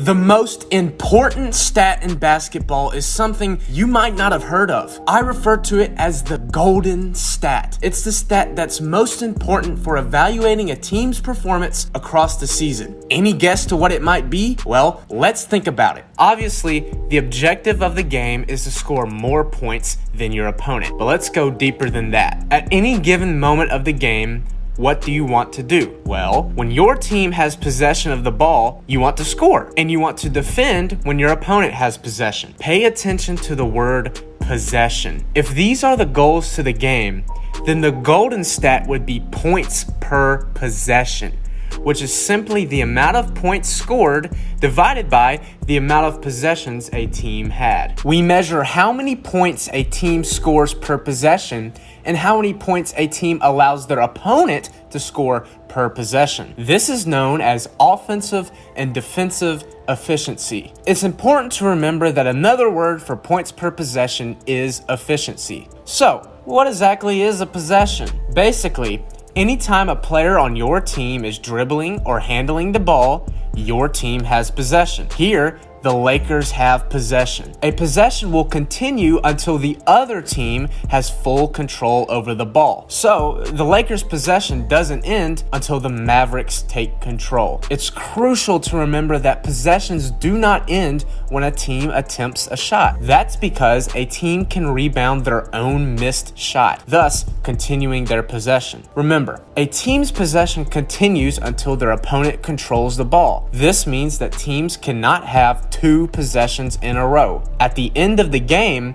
The most important stat in basketball is something you might not have heard of. I refer to it as the golden stat. It's the stat that's most important for evaluating a team's performance across the season. Any guess to what it might be? Well, let's think about it. Obviously, the objective of the game is to score more points than your opponent, but let's go deeper than that. At any given moment of the game, what do you want to do? Well, when your team has possession of the ball, you want to score, and you want to defend when your opponent has possession. Pay attention to the word possession. If these are the goals to the game, then the golden stat would be points per possession, which is simply the amount of points scored divided by the amount of possessions a team had. We measure how many points a team scores per possession and how many points a team allows their opponent to score per possession. This is known as offensive and defensive efficiency. It's important to remember that another word for points per possession is efficiency. So, what exactly is a possession? Basically, anytime a player on your team is dribbling or handling the ball, your team has possession. Here, the Lakers have possession. A possession will continue until the other team has full control over the ball. So, the Lakers' possession doesn't end until the Mavericks take control. It's crucial to remember that possessions do not end when a team attempts a shot. That's because a team can rebound their own missed shot, thus continuing their possession. Remember, a team's possession continues until their opponent controls the ball. This means that teams cannot have two possessions in a row. At the end of the game,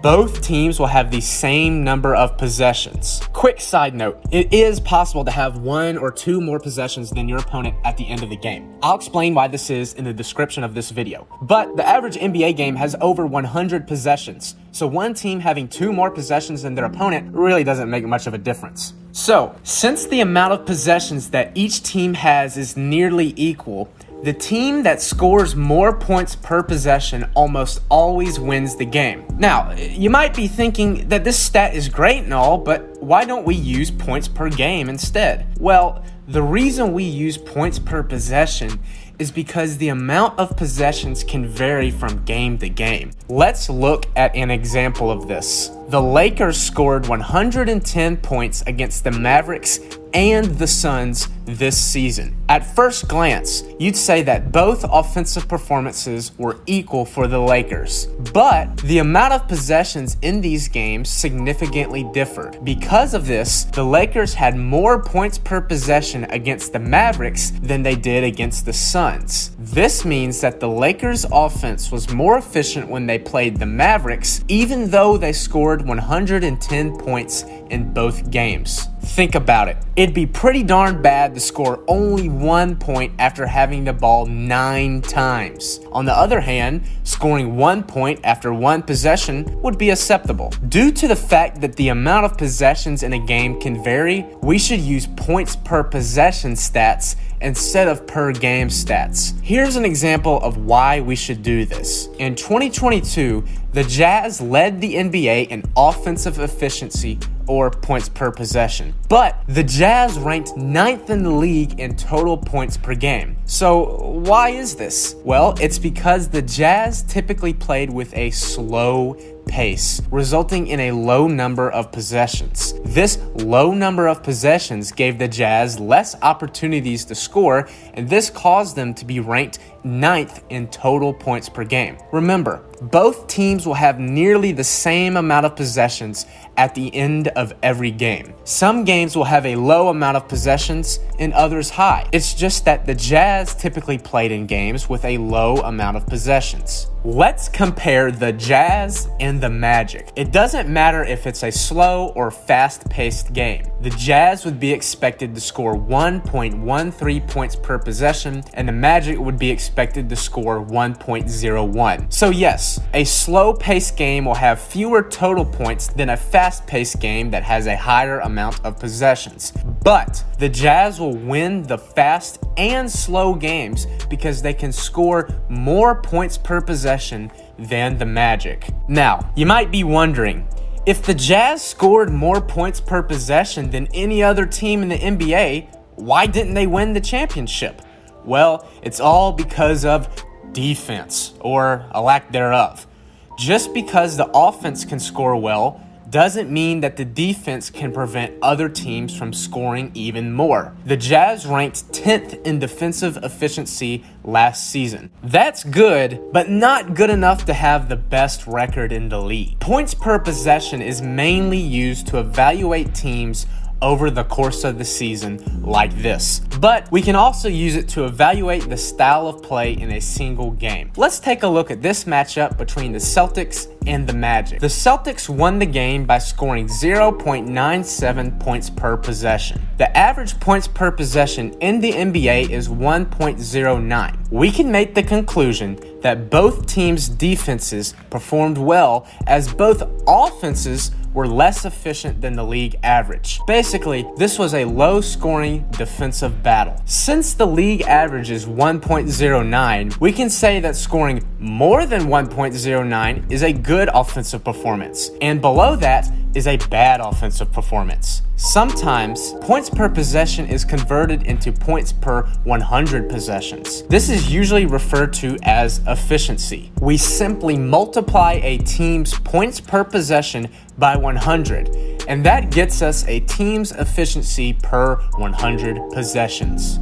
both teams will have the same number of possessions. Quick side note, it is possible to have one or two more possessions than your opponent at the end of the game. I'll explain why this is in the description of this video. But the average NBA game has over 100 possessions, so one team having two more possessions than their opponent really doesn't make much of a difference. So, since the amount of possessions that each team has is nearly equal, the team that scores more points per possession almost always wins the game. Now, you might be thinking that this stat is great and all, but why don't we use points per game instead? Well, the reason we use points per possession is because the amount of possessions can vary from game to game. Let's look at an example of this. The Lakers scored 110 points against the Mavericks and the Suns this season. At first glance, you'd say that both offensive performances were equal for the Lakers, but the amount of possessions in these games significantly differed. Because of this, the Lakers had more points per possession against the Mavericks than they did against the Suns. This means that the Lakers' offense was more efficient when they played the Mavericks, even though they scored 110 points in both games. Think about it. It'd be pretty darn bad to score only 1 point after having the ball 9 times. On the other hand, scoring 1 point after one possession would be acceptable. Due to the fact that the amount of possessions in a game can vary, we should use points per possession stats instead of per game stats. Here's an example of why we should do this. In 2022, the Jazz led the NBA in offensive efficiency, or points per possession. But the Jazz ranked 9th in the league in total points per game. So why is this? Well, it's because the Jazz typically played with a slow pace, resulting in a low number of possessions. This low number of possessions gave the Jazz less opportunities to score, and this caused them to be ranked 9th in total points per game. Remember, both teams will have nearly the same amount of possessions at the end of every game. Some games will have a low amount of possessions and others high. It's just that the Jazz typically played in games with a low amount of possessions. Let's compare the Jazz and the Magic. It doesn't matter if it's a slow or fast-paced game. The Jazz would be expected to score 1.13 points per possession, and the Magic would be expected to score 1.01. So yes, a slow-paced game will have fewer total points than a fast-paced game that has a higher amount of possessions. But the Jazz will win the fast and slow games because they can score more points per possession than the Magic. Now, you might be wondering, if the Jazz scored more points per possession than any other team in the NBA, why didn't they win the championship? Well, it's all because of defense, or a lack thereof. Just because the offense can score well doesn't mean that the defense can prevent other teams from scoring even more. The Jazz ranked 10th in defensive efficiency last season. That's good, but not good enough to have the best record in the league. Points per possession is mainly used to evaluate teams over the course of the season like this, but we can also use it to evaluate the style of play in a single game. Let's take a look at this matchup between the Celtics and the Magic. The Celtics won the game by scoring 0.97 points per possession. The average points per possession in the NBA is 1.09. We can make the conclusion that both teams' defenses performed well, as both offenses were less efficient than the league average. Basically, this was a low-scoring defensive battle. Since the league average is 1.09, we can say that scoring more than 1.09 is a good offensive performance, and below that is a bad offensive performance. Sometimes, points per possession is converted into points per 100 possessions. This is usually referred to as efficiency. We simply multiply a team's points per possession by 100, and that gets us a team's efficiency per 100 possessions.